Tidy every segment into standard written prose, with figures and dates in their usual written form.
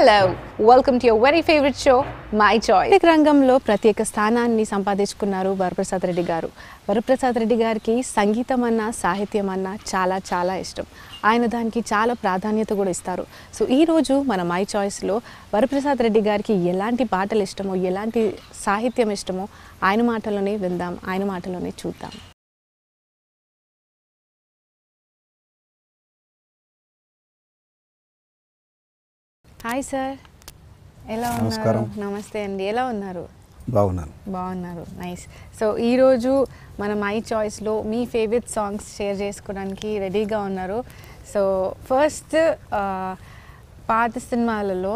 Hello, welcome to your very favorite show, My Choice. This Rangamlo Pratyeka Sthananni Sampadinchukunnaru Varaprasad Reddy garu. Varaprasad Reddy gariki Sangeetamanna, Sahityamanna chala chala ishtam. Ayana daniki chala pradhanyata kuda istaru. So ee roju mana My Choice lo Varaprasad Reddy gariki elanti paatalu ishtamo, elanti sahityam ishtamo ayana maatalone vindam, ayana maatalone chuddam. Hi sir, hello. Namaste and hello unnaru. Bagunnanu. Nice. So ee roju mana My Choice lo mee favorite songs share chesukodaniki ready ga unnaru. So first paata cinemalallo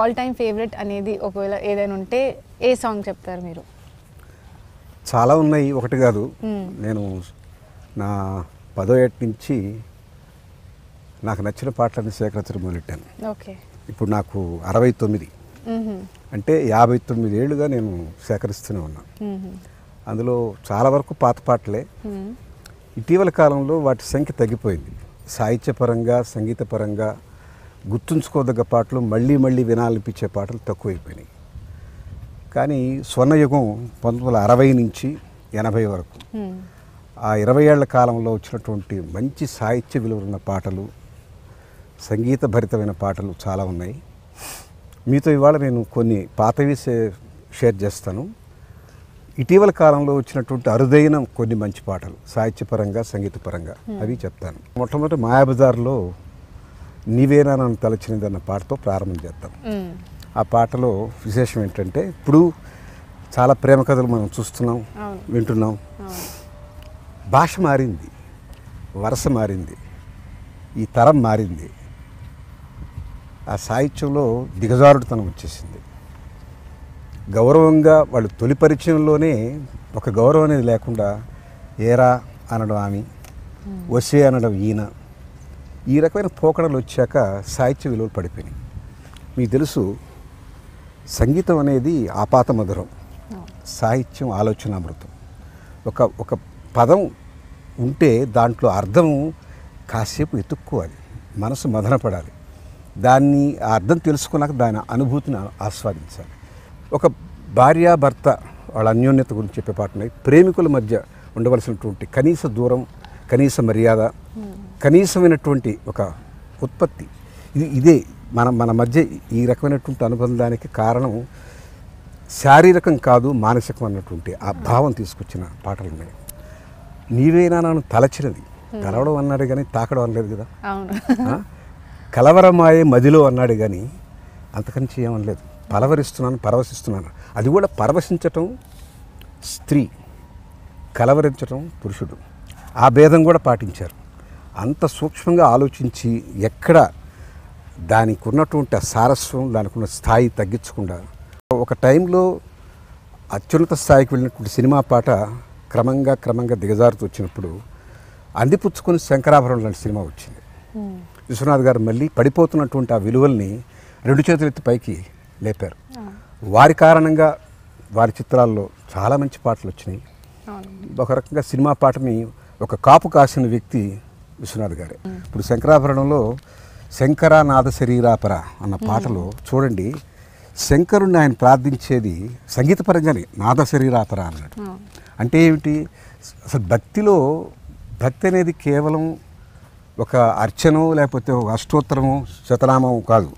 all time favorite anedi okavela edaina unte e song cheptaru meeru? Chaala unnayi okati gaadu. Nenu na 10వ ఏట నుంచి నాకు నచ్చిన పాటలని సేకరించడం మొదలెట్టాను. Okay. ఇప్పుడు నాకు 69 అంటే 59 ఏళ్ళుగా నేను సేకరిస్తూనే ఉన్నాను. అందులో చాలా వరకు పాత పాటలే. ఇటీవల కాలంలో వాటి సంఖ్య తగ్గిపోయింది. సాహిత్యపరంగా సంగీతపరంగా గుర్తుంచుకోదగ్గ పాటలు మళ్ళీ వినాలనిపించే పాటలు తక్కువైపోయినాయి. కానీ స్వర్ణయుగం 1960 నుంచి 80 వరకు ఆ 20 ఏళ్ల కాలంలో వచ్చినటువంటి మంచి సాహిత్య విలువలున్న పాటలు సంగీత భరితమైన పాటలు చాలా ఉన్నాయి. మీతో ఇవాళ నేను కొన్ని పాతవి షేర్ చేస్తాను. ఇటీవల కాలంలో వచ్చినటువంటి అరుదైన కొన్ని మంచి పాటలు సాహిత్యపరంగా సంగీతపరంగా అవి చెప్తాను. మొట్టమొదటి మాయాబజార్లో నీవేనా నన్ను తలచినదన్న పాటతో ప్రారంభం చేద్దాం. ఆ పాటలో విశేషం ఏంటంటే ఇప్పుడు చాలా ప్రేమ కథలు మనం చూస్తున్నాం, వింటున్నాం. భాష మారింది, వరస మారింది, ఈ తరం మారింది. ఆ సాహిత్యంలో దిగజారుడుతనం వచ్చేసింది. గౌరవంగా వాళ్ళు తొలి పరిచయంలోనే ఒక గౌరవం అనేది లేకుండా ఏరా అనడం ఆమె, వసే అనడం ఈయన, ఈ రకమైన పోకడలు వచ్చాక సాహిత్య విలువలు పడిపోయినాయి. మీకు తెలుసు సంగీతం అనేది ఆపాత మధురం, సాహిత్యం ఆలోచనామృతం. ఒక పదం ఉంటే దాంట్లో అర్థం కాసేపు ఎత్తుక్కోవాలి, మనసు మదనపడాలి, దాన్ని ఆ అర్థం తెలుసుకున్నాక దాని అనుభూతిని ఆస్వాదించాలి. ఒక భార్యాభర్త వాళ్ళ అన్యోన్యత గురించి చెప్పే పాటనే, ప్రేమికుల మధ్య ఉండవలసినటువంటి కనీస దూరం, కనీస మర్యాద, కనీసమైనటువంటి ఒక ఉత్పత్తి, ఇదే మన మధ్య ఈ రకమైనటువంటి అనుబంధానికి కారణం. శారీరకం కాదు మానసికం అన్నటువంటి ఆ భావం తీసుకొచ్చిన పాటలు ఉన్నాయి. నీవేనా నన్ను తలచినది, తలవడం అన్నాడు కానీ తాకడం అనలేదు కదా. కలవరమాయే మదిలో అన్నాడు కానీ అంతకంచి ఏమనలేదు. పలవరిస్తున్నాను, పరవశిస్తున్నాను, అది కూడా పరవశించటం స్త్రీ, కలవరించటం పురుషుడు, ఆ భేదం కూడా పాటించారు. అంత సూక్ష్మంగా ఆలోచించి ఎక్కడ దానికి ఉన్నటువంటి సారస్వం, దానికి ఉన్న స్థాయి తగ్గించకుండా ఒక టైంలో అత్యున్నత స్థాయికి వెళ్ళినటువంటి సినిమా పాట క్రమంగా దిగజారుతూ వచ్చినప్పుడు అందిపుచ్చుకొని శంకరాభరణం లాంటి సినిమా వచ్చింది. విశ్వనాథ్ గారు మళ్ళీ పడిపోతున్నటువంటి ఆ విలువల్ని రెండు చేతులు ఎత్తి పైకి లేపారు. వారి కారణంగా వారి చిత్రాల్లో చాలా మంచి పాటలు వచ్చినాయి. ఒక రకంగా సినిమా పాటని ఒక కాపు కాసిన వ్యక్తి విశ్వనాథ్ గారే. ఇప్పుడు శంకరాభరణంలో శంకరానాథ శరీరాపర అన్న పాటలో చూడండి, శంకరుణ్ణి ఆయన ప్రార్థించేది సంగీతపరంగానే, నాథ శరీరాపర అన్నాడు. అంటే ఏమిటి, అసలు భక్తిలో భక్తి అనేది కేవలం ఒక అర్చనో లేకపోతే ఒక అష్టోత్తరమో శతనామో కాదు.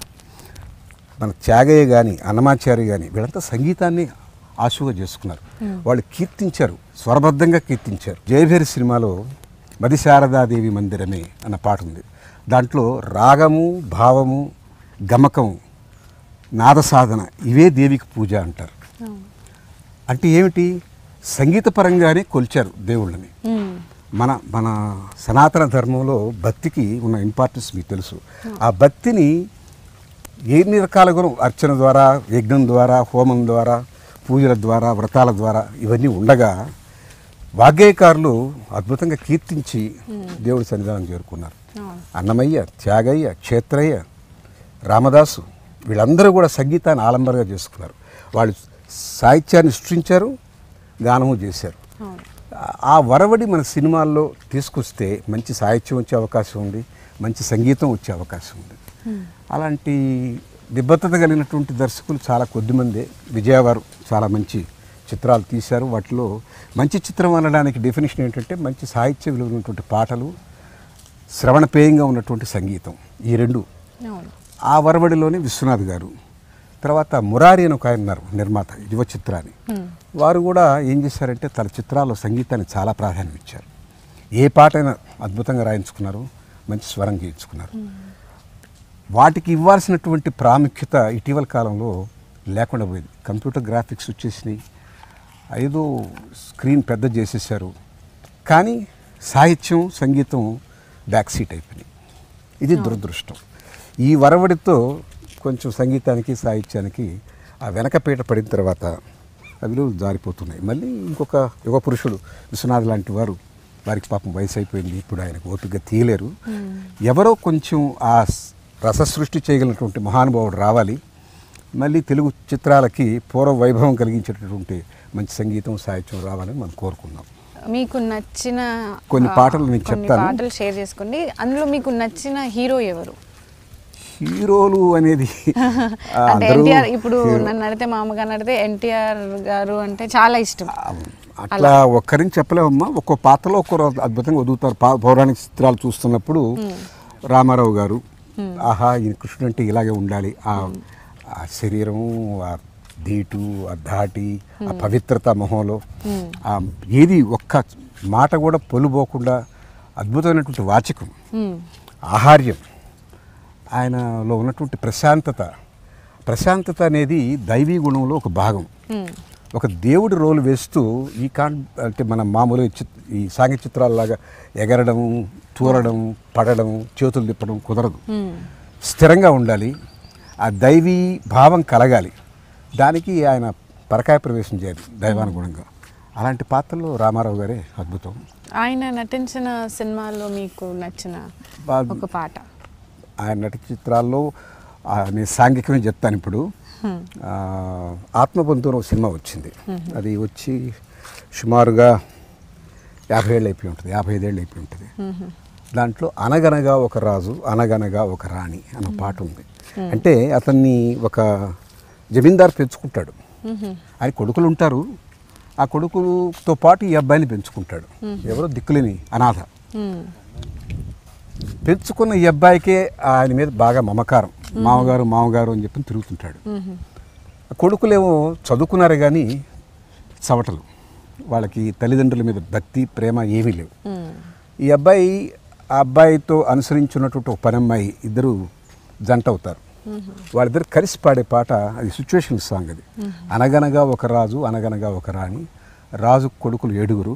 మన త్యాగయ్య కానీ అన్నమాచార్య కానీ వీళ్ళంతా సంగీతాన్ని ఆశువుగా చేసుకున్నారు. వాళ్ళు కీర్తించారు, స్వరబద్ధంగా కీర్తించారు. జైవేరి సినిమాలో మది శారదాదేవి మందిరమే అన్న పాట ఉంది. దాంట్లో రాగము, భావము, గమకము, నాద సాధన, ఇవే దేవికి పూజ అంటారు. అంటే ఏమిటి, సంగీతపరంగానే కొలిచారు దేవుళ్ళని. మన సనాతన ధర్మంలో భక్తికి ఉన్న ఇంపార్టెన్స్ మీకు తెలుసు. ఆ భక్తిని ఎన్ని రకాలుగా అర్చన ద్వారా, యజ్ఞం ద్వారా, హోమం ద్వారా, పూజల ద్వారా, వ్రతాల ద్వారా ఇవన్నీ ఉండగా వాగ్గేయకారులు అద్భుతంగా కీర్తించి దేవుడి సన్నిధానం చేరుకున్నారు. అన్నమయ్య, త్యాగయ్య, క్షేత్రయ్య, రామదాసు వీళ్ళందరూ కూడా సంగీతాన్ని ఆలంబరగా చేసుకున్నారు. వాళ్ళు సాహిత్యాన్ని సృష్టించారు, గానము చేశారు. ఆ వరవడి మన సినిమాల్లో తీసుకొస్తే మంచి సాహిత్యం వచ్చే అవకాశం ఉంది, మంచి సంగీతం వచ్చే అవకాశం ఉంది. అలాంటి దిబ్బత కలిగినటువంటి దర్శకులు చాలా కొద్దిమంది విజయవారు చాలా మంచి చిత్రాలు తీశారు. వాటిలో మంచి చిత్రం అనడానికి డెఫినేషన్ ఏంటంటే మంచి సాహిత్య విలువ ఉన్నటువంటి పాటలు, శ్రవణపేయంగా ఉన్నటువంటి సంగీతం, ఈ రెండు. ఆ వరవడిలోనే విశ్వనాథ్ గారు, తర్వాత మురారి అని ఒక ఆయన ఉన్నారు నిర్మాత యువ చిత్రాన్ని, వారు కూడా ఏం చేశారంటే తన చిత్రాల్లో సంగీతానికి చాలా ప్రాధాన్యం ఇచ్చారు. ఏ పాటైనా అద్భుతంగా రాయించుకున్నారు, మంచి స్వరం గీయించుకున్నారు. వాటికి ఇవ్వాల్సినటువంటి ప్రాముఖ్యత ఇటీవల కాలంలో లేకుండా పోయింది. కంప్యూటర్ గ్రాఫిక్స్ వచ్చేసినాయి, ఏదో స్క్రీన్ పెద్ద చేసేసారు, కానీ సాహిత్యం సంగీతం బ్యాక్ సీట్ అయిపోయినాయి. ఇది దురదృష్టం. ఈ వరవడితో కొంచెం సంగీతానికి సాహిత్యానికి ఆ వెనకపేట పడిన తర్వాత అవి జారిపోతున్నాయి. మళ్ళీ ఇంకొక యువ పురుషుడు విశ్వనాథ్ లాంటి వారు, వారికి పాపం వయసు అయిపోయింది, ఇప్పుడు ఆయనకు ఓపికగా తీయలేరు. ఎవరో కొంచెం ఆ రససృష్టి చేయగలిగినటువంటి మహానుభావుడు రావాలి. మళ్ళీ తెలుగు చిత్రాలకి పూర్వ వైభవం కలిగించేటటువంటి మంచి సంగీతం సాహిత్యం రావాలని మనం కోరుకున్నాం. మీకు నచ్చిన కొన్ని పాటలు నేను చెప్తాను, పాటలు షేర్ చేసుకోండి. అందులో మీకు నచ్చిన హీరో ఎవరు? హీరోలు అనేది ఎన్టీఆర్. ఇప్పుడు నన్ను అడితే, మా అమ్మగారు అడితే ఎన్టీఆర్ గారు అంటే చాలా ఇష్టం. అట్లా ఒక్కరిని చెప్పలేమమ్మా, ఒక్కో పాత్రలో ఒక్కరు అద్భుతంగా వదులుతారు. పౌరాణిక చిత్రాలు చూస్తున్నప్పుడు రామారావు గారు, ఆహా ఈయన కృష్ణుడు అంటే ఇలాగే ఉండాలి, ఆ శరీరం, ఆ ధీటు, ఆ ధాటి, ఆ పవిత్రత మొహంలో, ఏది ఒక్క మాట కూడా పొలుపోకుండా అద్భుతమైనటువంటి వాచకం, ఆహార్యం, ఆయనలో ఉన్నటువంటి ప్రశాంతత. ప్రశాంతత అనేది దైవీ గుణంలో ఒక భాగం. ఒక దేవుడి రోలు వేస్తూ ఈ అంటే మన మామూలు ఈ సాంఘ్య చిత్రాలలాగా ఎగరడం, తూరడం, పడడం, చేతులు తిప్పడం కుదరదు. స్థిరంగా ఉండాలి, ఆ దైవీ భావం కలగాలి. దానికి ఆయన పరకాయ ప్రవేశం చేయాలి దైవానుగుణంగా. అలాంటి పాత్రలో రామారావు గారే అద్భుతం. ఆయన నటించిన సినిమాల్లో మీకు నచ్చిన ఒక పాట? ఆయన నటించిన చిత్రాల్లో నేను సాంఘికమే చెప్తాను. ఇప్పుడు ఆత్మబంధువులో సినిమా వచ్చింది, అది వచ్చి సుమారుగా 50 ఏళ్ళు అయిపోయి ఉంటుంది, 55 ఏళ్ళు అయిపోయి ఉంటుంది. దాంట్లో అనగనగా ఒక రాజు, అనగనగా ఒక రాణి అనే పాట ఉంది. అంటే అతన్ని ఒక జమీందారు పెంచుకుంటాడు, ఆయన కొడుకులు ఉంటారు, ఆ కొడుకులతో పాటు ఈ అబ్బాయిని పెంచుకుంటాడు, ఎవరో దిక్కులేని అనాథ. పెంచుకున్న ఈ అబ్బాయికే ఆయన మీద బాగా మమకారం, మామగారు మామగారు అని చెప్పి తిరుగుతుంటాడు. కొడుకులేమో చదువుకున్నారు కానీ చవటలు, వాళ్ళకి తల్లిదండ్రుల మీద భక్తి ప్రేమ ఏమీ లేవు. ఈ అబ్బాయి ఆ అబ్బాయితో అనుసరించున్నటువంటి ఒక పనమ్మాయి ఇద్దరు జంట అవుతారు. వాళ్ళిద్దరు కలిసి పాడే పాట, అది సిచ్యువేషన్ సాంగ్. అది అనగనగా ఒక రాజు, అనగనగా ఒక రాణి. రాజు కొడుకులు 7,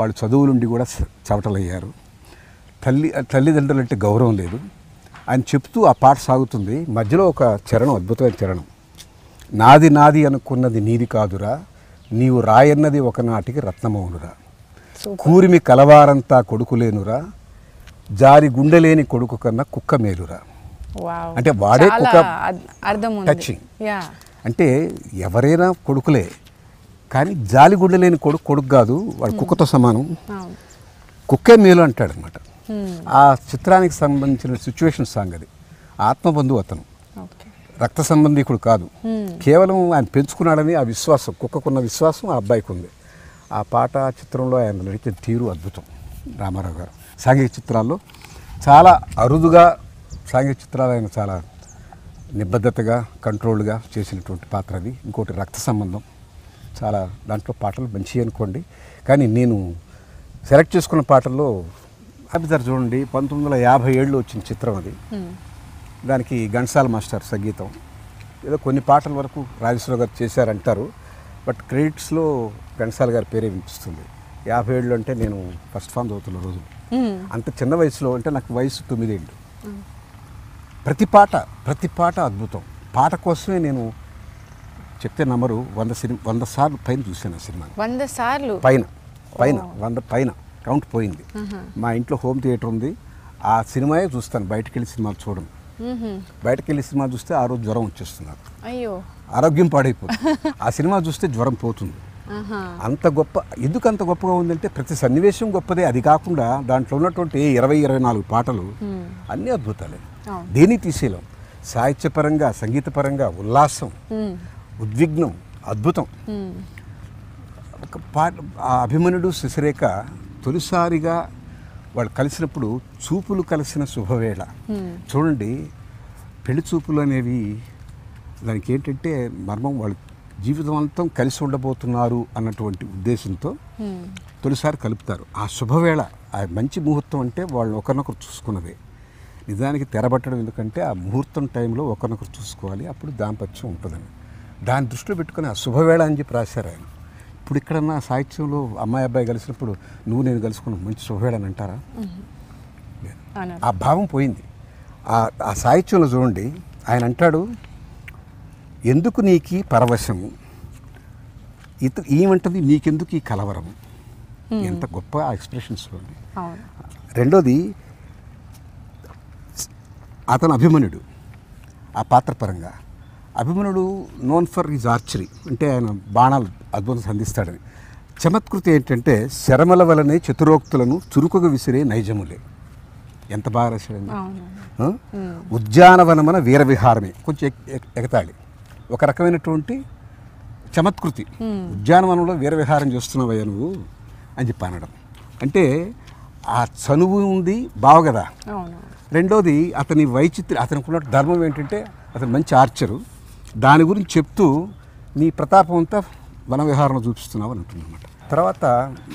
వాళ్ళు చదువులుండి కూడా చవటలయ్యారు, తల్లిదండ్రులు అంటే గౌరవం లేదు అని చెప్తూ ఆ పాట సాగుతుంది. మధ్యలో ఒక చరణం, అద్భుతమైన చరణం, నాది నాది అనుకున్నది నీది కాదురా, నీవు రాయన్నది ఒకనాటికి రత్నమౌనురా, కూరిమి కలవారంతా కొడుకులేనురా, జారి గుండెలేని కొడుకు కన్నా కుక్క మేలురా. అంటే వాడే కుక్క, టచింగ్. అంటే ఎవరైనా కొడుకులే కానీ జాలి గుండెలేని కొడుకు కొడుకు కాదు, వాడు కుక్కతో సమానం, కుక్కే మేలు అంటాడు అనమాట. ఆ చిత్రానికి సంబంధించిన సిచ్యువేషన్ సాంగ్ అది. ఆత్మబంధువు అతను, రక్త సంబంధికుడు కాదు, కేవలం ఆయన పెంచుకున్నాడని ఆ విశ్వాసం, కుక్కకున్న విశ్వాసం ఆ అబ్బాయికి ఉంది. ఆ పాట చిత్రంలో ఆయన నడిచిన తీరు అద్భుతం. రామారావు గారు సాంఘిక చిత్రాల్లో చాలా అరుదుగా, సాంఘిక చిత్రాలు ఆయన చాలా నిబద్ధతగా కంట్రోల్డ్గా చేసినటువంటి పాత్ర అది. ఇంకోటి రక్త సంబంధం, చాలా దాంట్లో పాటలు మంచివి అనుకోండి, కానీ నేను సెలెక్ట్ చేసుకున్న పాటల్లో అభిజార్ చూడండి, 1957లో వచ్చిన చిత్రం అది. దానికి ఘంటసాల మాస్టర్ సంగీతం, ఏదో కొన్ని పాటల వరకు రాజేశ్వరరావు గారు చేశారంటారు, బట్ క్రెడిట్స్లో ఘంటసాల గారి పేరే వినిపిస్తుంది. 57 అంటే నేను ఫస్ట్ ఫామ్ చదువుతున్న రోజు, అంత చిన్న వయసులో, అంటే నాకు వయసు 9 ఏళ్ళు. ప్రతి పాట అద్భుతం. పాట కోసమే నేను చెప్తే నమ్మరు, 100 సార్లు పైన చూశాను సినిమా. 100 సార్లు పైన 100 పైన కౌంట్ పోయింది. మా ఇంట్లో హోమ్ థియేటర్ ఉంది, ఆ సినిమాయే చూస్తాను, బయటకు వెళ్ళి సినిమాలు చూడను. బయటకు వెళ్ళి సినిమా చూస్తే ఆ రోజు జ్వరం వచ్చేస్తుంది నాకు, అయ్యో ఆరోగ్యం పాడైపోతుంది. ఆ సినిమా చూస్తే జ్వరం పోతుంది. అంత గొప్ప, ఎందుకు అంత గొప్పగా ఉందంటే ప్రతి సన్నివేశం గొప్పదే. అది కాకుండా దాంట్లో ఉన్నటువంటి 24 పాటలు అన్నీ అద్భుతాలే, దేన్ని తీసేయలేం. సాహిత్యపరంగా సంగీతపరంగా ఉల్లాసం ఉద్విగ్నం అద్భుతం. అభిమనుడు శిశిరేఖ తొలిసారిగా వాళ్ళు కలిసినప్పుడు చూపులు కలిసిన శుభవేళ. చూడండి పెళ్లి చూపులు అనేవి దానికి ఏంటంటే మర్మం వాళ్ళు జీవితం అంతా కలిసి ఉండబోతున్నారు అన్నటువంటి ఉద్దేశంతో తొలిసారి కలుపుతారు. ఆ శుభవేళ ఆ మంచి ముహూర్తం అంటే వాళ్ళు ఒకరినొకరు చూసుకున్నదే. నిజానికి తెరబట్టడం ఎందుకంటే ఆ ముహూర్తం టైంలో ఒకరినొకరు చూసుకోవాలి, అప్పుడు దాంపత్యం ఉంటుందని దాని దృష్టిలో పెట్టుకుని ఆ శుభవేళ అని చెప్పి రాశారు ఆయన. ఇప్పుడు ఇక్కడన్నా సాహిత్యంలో అమ్మాయి అబ్బాయి కలిసినప్పుడు నువ్వు నేను కలుసుకున్న మంచి శుభవేళ అని అంటారా? ఆ భావం పోయింది. ఆ సాహిత్యంలో చూడండి ఆయన అంటాడు, ఎందుకు నీకు పరవశము, ఏమంటుంది నీకెందుకు ఈ కలవరము. ఎంత గొప్ప ఎక్స్ప్రెషన్స్ చూడండి. రెండోది అతను అభిమన్యుడు ఆ పాత్ర పరంగా. అభిమన్యుడు నోన్ ఫర్ హిజ్ ఆర్చరీ, అంటే ఆయన బాణాలు అద్భుతం సంధిస్తాడని. చమత్కృతి ఏంటంటే శరమల వలనే చతురోక్తులను చురుకుగా విసిరే నైజములే. ఎంత బాగా రాశాడండి. ఉద్యానవనమన వీరవిహారమే కొంచెం ఎగతాళి, ఒక రకమైనటువంటి చమత్కృతి. ఉద్యానవనంలో వీరవిహారం చేస్తున్నావయ్యా నువ్వు అని చెప్పి అనడం అంటే ఆ చనువు ఉంది బావు కదా. రెండోది అతని వైచిత్ర్యం, అతనికి ఉన్న ధర్మం ఏంటంటే అతను మంచి ఆర్చరు, దాని గురించి చెప్తూ నీ ప్రతాపం అంతా వన విహారంలో చూపిస్తున్నావు అని అంటుందన్నమాట. తర్వాత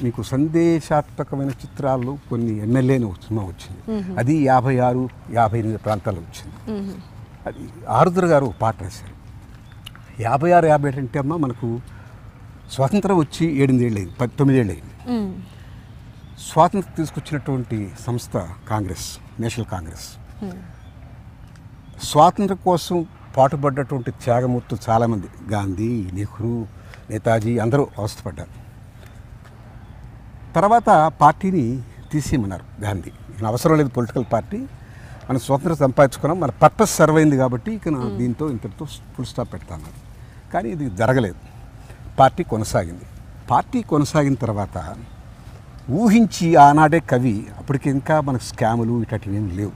మీకు సందేశాత్మకమైన చిత్రాల్లో కొన్ని ఎన్నెల్లేని సినిమా వచ్చింది, అది 56, 58 ప్రాంతాల్లో వచ్చింది. అది ఆరుద్ర గారు పాట రాశారు. 56, 58 అంటే అమ్మ మనకు స్వాతంత్రం వచ్చి 8 ఏళ్ళు అయింది, 9 ఏళ్ళు అయింది. స్వాతంత్రం తీసుకొచ్చినటువంటి సంస్థ కాంగ్రెస్, నేషనల్ కాంగ్రెస్. స్వాతంత్రం కోసం పాటుపడ్డటువంటి త్యాగమూర్తులు చాలామంది, గాంధీ, నెహ్రూ, నేతాజీ అందరూ అవస్థపడ్డారు. తర్వాత పార్టీని తీసేయమన్నారు గాంధీ, ఇక అవసరం లేదు పొలిటికల్ పార్టీ, మనం స్వాతంత్రం సంపాదించుకున్నాం, మన పర్పస్ సర్వ్ అయింది కాబట్టి ఇక దీంతో ఇంతటితో ఫుల్ స్టాప్ పెడతాను. కానీ ఇది జరగలేదు, పార్టీ కొనసాగింది. పార్టీ కొనసాగిన తర్వాత ఊహించి ఆనాడే కవి, అప్పటికి ఇంకా మనకు స్కాములు ఇట్లాంటివి ఏమి లేవు,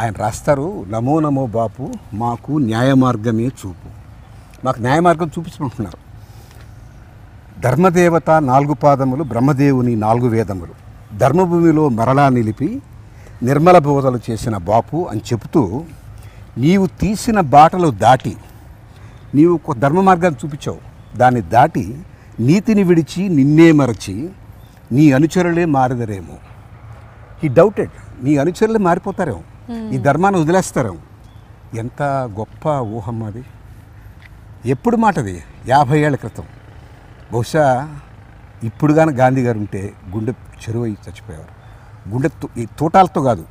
ఆయన రాస్తారు, నమో నమో బాపు మాకు న్యాయ మార్గమే చూపు. మాకు న్యాయ మార్గం చూపించుకుంటున్నారు. ధర్మదేవత 4 పాదములు, బ్రహ్మదేవుని 4 వేదములు, ధర్మభూమిలో మరలా నిలిపి నిర్మల బోధలు చేసిన బాపు అని చెబుతూ నీవు తీసిన బాటలు దాటి, నీవు ఒక ధర్మ మార్గాన్ని చూపించావు, దాన్ని దాటి నీతిని విడిచి నిన్నే మరచి నీ అనుచరులే మారదరేమో. ఈ డౌటెడ్, నీ అనుచరులే మారిపోతారేమో, ఈ ధర్మాన్ని వదిలేస్తారేమో. ఎంత గొప్ప ఊహమ్మ అది. ఎప్పుడు మాటది? 50 ఏళ్ల క్రితం. బహుశా ఇప్పుడు కానీ గాంధీ గారు ఉంటే గుండె చెరువు అయ్యి చచ్చిపోయేవారు, గుండె ఈ తోటాలతో కాదు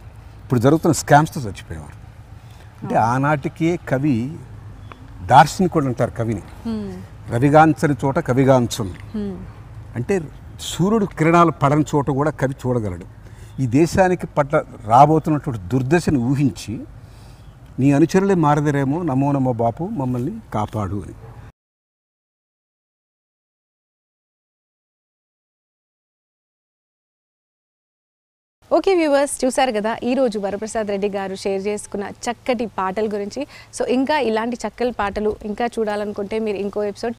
ఇప్పుడు జరుగుతున్న స్కామ్స్తో చచ్చిపోయేవారు. అంటే ఆనాటికే కవి దార్శనికుడు అంటారు కవిని, రవిగాంచని చోట కవిగాంచం అంటే సూర్యుడు కిరణాలు పడని చోట కూడా కవి చూడగలడు. ఈ దేశానికి పట్ల రాబోతున్నటువంటి దుర్దశను ఊహించి నీ అనుచరులే మారదరేమో, నమో నమో బాపు మమ్మల్ని కాపాడు అని. ఓకే వ్యూవర్స్, చూసారు కదా ఈరోజు వరప్రసాద్ రెడ్డి గారు షేర్ చేసుకున్న చక్కటి పాటల గురించి. సో ఇంకా ఇలాంటి చక్కటి పాటలు ఇంకా చూడాలనుకుంటే మీరు ఇంకో ఎపిసోడ్